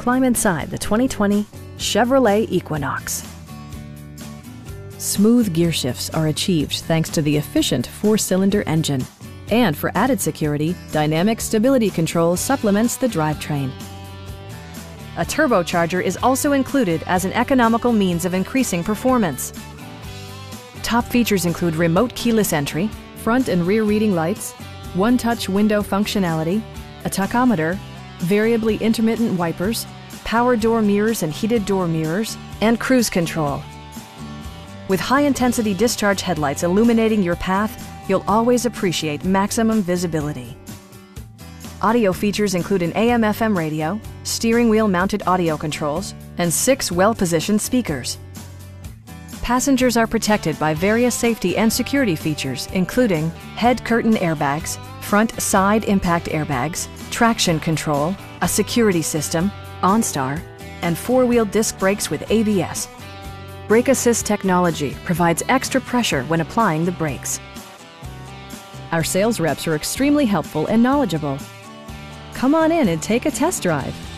Climb inside the 2020 Chevrolet Equinox. Smooth gear shifts are achieved thanks to the efficient four-cylinder engine. And for added security, dynamic stability control supplements the drivetrain. A turbocharger is also included as an economical means of increasing performance. Top features include remote keyless entry, front and rear reading lights, one-touch window functionality, a tachometer, variably intermittent wipers, power door mirrors and heated door mirrors, and cruise control. With high-intensity discharge headlights illuminating your path, you'll always appreciate maximum visibility. Audio features include an AM/FM radio, steering wheel-mounted audio controls, and 6 well-positioned speakers. Passengers are protected by various safety and security features, including head curtain airbags, front side impact airbags, traction control, a security system, OnStar, and 4-wheel disc brakes with ABS. Brake Assist technology provides extra pressure when applying the brakes. Our sales reps are extremely helpful and knowledgeable. Come on in and take a test drive.